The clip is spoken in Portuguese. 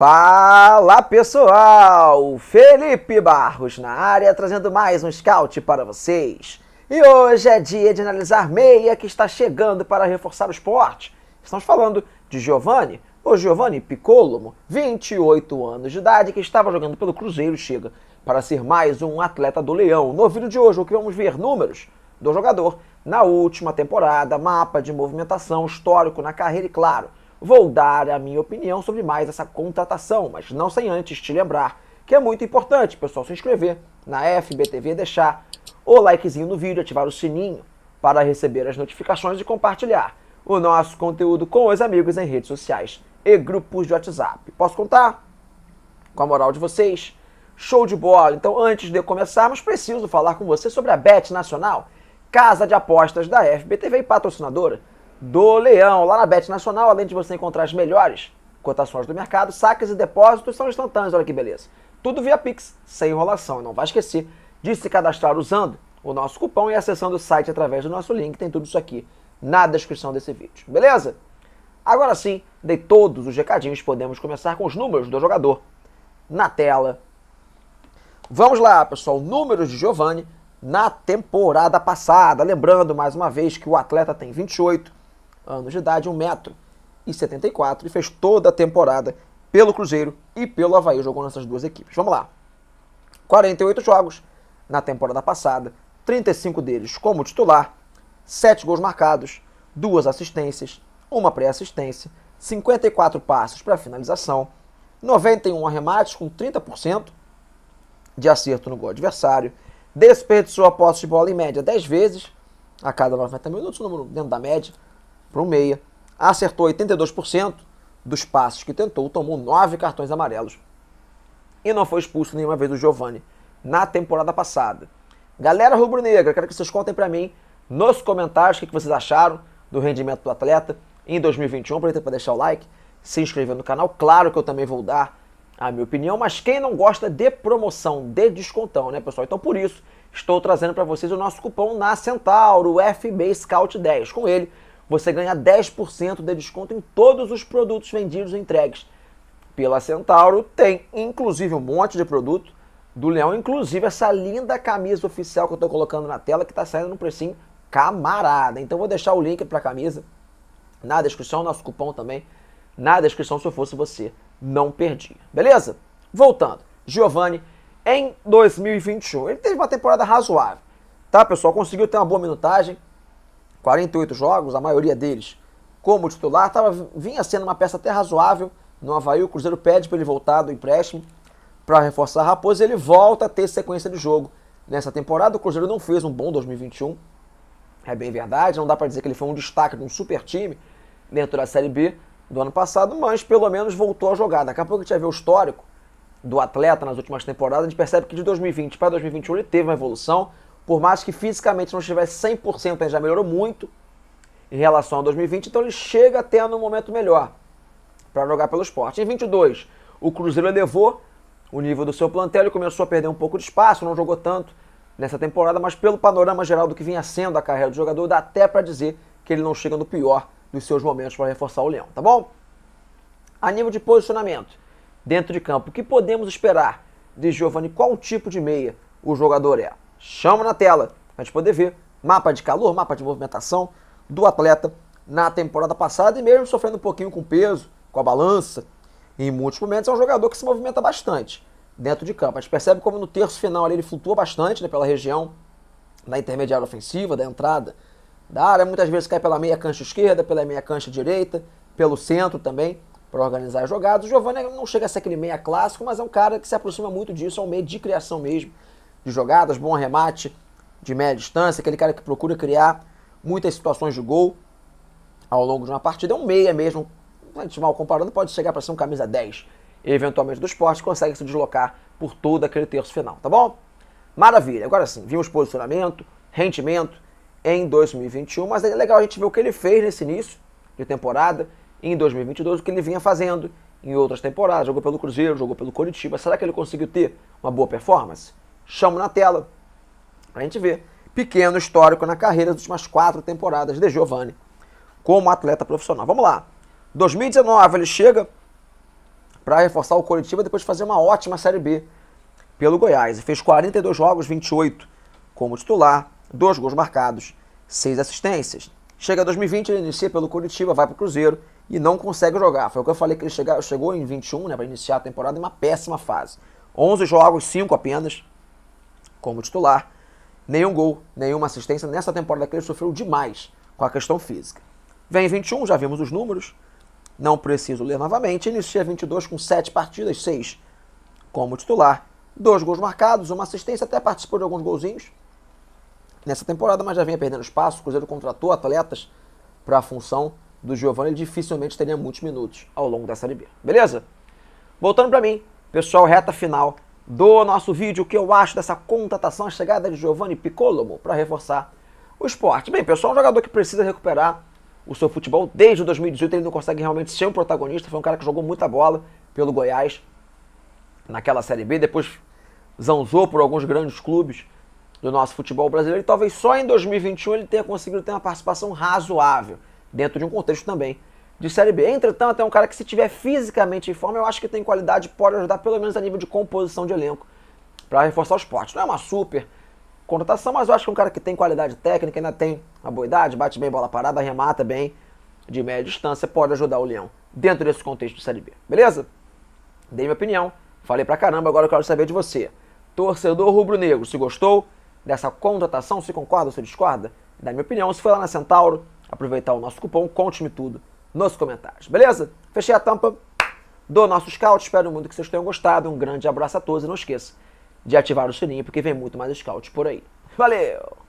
Fala pessoal, Felipe Barros na área trazendo mais um scout para vocês. E hoje é dia de analisar meia que está chegando para reforçar o esporte. Estamos falando de Giovanni, ou Giovanni Piccolomo, 28 anos de idade, que estava jogando pelo Cruzeiro, chega para ser mais um atleta do Leão. No vídeo de hoje o que vamos ver números do jogador na última temporada, mapa de movimentação, histórico na carreira e claro, vou dar a minha opinião sobre mais essa contratação, mas não sem antes te lembrar que é muito importante, pessoal, se inscrever na FBTV, deixar o likezinho no vídeo, ativar o sininho para receber as notificações e compartilhar o nosso conteúdo com os amigos em redes sociais e grupos de WhatsApp. Posso contar com a moral de vocês? Show de bola! Então, antes de começarmos, preciso falar com você sobre a Bet Nacional, casa de apostas da FBTV e patrocinadora do Leão. Lá na Bet Nacional, além de você encontrar as melhores cotações do mercado, saques e depósitos são instantâneos, olha que beleza. Tudo via Pix, sem enrolação. E não vai esquecer de se cadastrar usando o nosso cupom e acessando o site através do nosso link. Tem tudo isso aqui na descrição desse vídeo, beleza? Agora sim, dei todos os recadinhos, podemos começar com os números do jogador na tela. Vamos lá, pessoal, números de Giovanni na temporada passada. Lembrando, mais uma vez, que o atleta tem 28 anos de idade, 1,74 m, e fez toda a temporada pelo Cruzeiro e pelo Avaí, jogou nessas duas equipes. Vamos lá, 48 jogos na temporada passada, 35 deles como titular, 7 gols marcados, 2 assistências, 1 pré-assistência, 54 passes para finalização, 91 arremates com 30% de acerto no gol adversário, desperdiçou a posse de bola em média 10 vezes a cada 90 minutos, número dentro da média para o meia, acertou 82% dos passes que tentou, tomou 9 cartões amarelos e não foi expulso nenhuma vez do Giovanni na temporada passada. Galera rubro-negra, quero que vocês contem para mim nos comentários o que vocês acharam do rendimento do atleta em 2021, aproveita para deixar o like, se inscrever no canal, claro que eu também vou dar a minha opinião, mas quem não gosta de promoção, de descontão, né pessoal? Então por isso, estou trazendo para vocês o nosso cupom na Centauro, FB Scout 10, com ele você ganha 10% de desconto em todos os produtos vendidos e entregues pela Centauro. Tem, inclusive, um monte de produto do Leão, inclusive essa linda camisa oficial que eu estou colocando na tela, que está saindo num precinho camarada. Então vou deixar o link para a camisa na descrição, nosso cupom também na descrição, se eu fosse você, não perdia. Beleza? Voltando, Giovanni, em 2021, ele teve uma temporada razoável, tá pessoal? Conseguiu ter uma boa minutagem, 48 jogos, a maioria deles como titular, vinha sendo uma peça até razoável no Avaí. O Cruzeiro pede para ele voltar do empréstimo para reforçar a Raposa, ele volta a ter sequência de jogo nessa temporada. O Cruzeiro não fez um bom 2021, é bem verdade, não dá para dizer que ele foi um destaque de um super time dentro da Série B do ano passado, mas pelo menos voltou a jogar. Daqui a pouco a gente vai ver o histórico do atleta nas últimas temporadas, a gente percebe que de 2020 para 2021 ele teve uma evolução. Por mais que fisicamente não estivesse 100%, ele já melhorou muito em relação a 2020, então ele chega tendo um momento melhor para jogar pelo Sport. Em 22, o Cruzeiro elevou o nível do seu plantel e começou a perder um pouco de espaço, não jogou tanto nessa temporada, mas pelo panorama geral do que vinha sendo a carreira do jogador, dá até para dizer que ele não chega no pior dos seus momentos para reforçar o Leão, tá bom? A nível de posicionamento dentro de campo, o que podemos esperar de Giovanni? Qual tipo de meia o jogador é? Chama na tela para a gente poder ver mapa de calor, mapa de movimentação do atleta na temporada passada, e mesmo sofrendo um pouquinho com peso, com a balança, em muitos momentos é um jogador que se movimenta bastante dentro de campo. A gente percebe como no terço final ali ele flutua bastante, né, pela região da intermediária ofensiva, da entrada da área, muitas vezes cai pela meia cancha esquerda, pela meia cancha direita, pelo centro também, para organizar as jogadas. O Giovanni não chega a ser aquele meia clássico, mas é um cara que se aproxima muito disso, é um meia de criação mesmo, de jogadas, bom arremate de média distância, aquele cara que procura criar muitas situações de gol ao longo de uma partida. É um meia mesmo, a gente mal comparando, pode chegar para ser um camisa 10, eventualmente do Sport, consegue se deslocar por todo aquele terço final, tá bom? Maravilha, agora sim, vimos posicionamento, rendimento em 2021, mas é legal a gente ver o que ele fez nesse início de temporada, em 2022, o que ele vinha fazendo em outras temporadas, jogou pelo Cruzeiro, jogou pelo Coritiba. Será que ele conseguiu ter uma boa performance? Chamo na tela para a gente ver. Pequeno histórico na carreira das últimas 4 temporadas de Giovanni como atleta profissional. Vamos lá. 2019 ele chega para reforçar o Coritiba depois de fazer uma ótima Série B pelo Goiás. E fez 42 jogos, 28 como titular, 2 gols marcados, 6 assistências. Chega 2020, ele inicia pelo Coritiba, vai para o Cruzeiro e não consegue jogar. Foi o que eu falei, que ele chegou em 21, né, para iniciar a temporada em uma péssima fase. 11 jogos, 5 apenas como titular, nenhum gol, nenhuma assistência. Nessa temporada que ele sofreu demais com a questão física. Vem em 21, já vimos os números, não preciso ler novamente. Inicia 22 com 7 partidas, 6 como titular, 2 gols marcados, 1 assistência, até participou de alguns golzinhos nessa temporada, mas já vinha perdendo espaço. O Cruzeiro contratou atletas para a função do Giovanni, ele dificilmente teria muitos minutos ao longo da Série B. Beleza? Voltando para mim, pessoal, reta final do nosso vídeo, o que eu acho dessa contratação, a chegada de Giovanni Piccolomo para reforçar o Sport. Bem, pessoal, um jogador que precisa recuperar o seu futebol. Desde 2018 ele não consegue realmente ser um protagonista, foi um cara que jogou muita bola pelo Goiás naquela Série B, depois zanzou por alguns grandes clubes do nosso futebol brasileiro, e talvez só em 2021 ele tenha conseguido ter uma participação razoável, dentro de um contexto também de Série B. Entretanto, é um cara que, se tiver fisicamente em forma, eu acho que tem qualidade, pode ajudar pelo menos a nível de composição de elenco para reforçar o Sport. Não é uma super contratação, mas eu acho que é um cara que tem qualidade técnica, ainda tem uma boa idade, bate bem bola parada, arremata bem de média distância, pode ajudar o Leão dentro desse contexto de Série B. Beleza? Dei minha opinião, falei pra caramba, agora eu quero saber de você, torcedor rubro-negro, se gostou dessa contratação, se concorda ou se discorda da minha opinião. Se for lá na Centauro, aproveitar o nosso cupom, conte-me tudo nos comentários. Beleza? Fechei a tampa do nosso Scout, espero muito que vocês tenham gostado, um grande abraço a todos e não esqueça de ativar o sininho, porque vem muito mais Scout por aí. Valeu!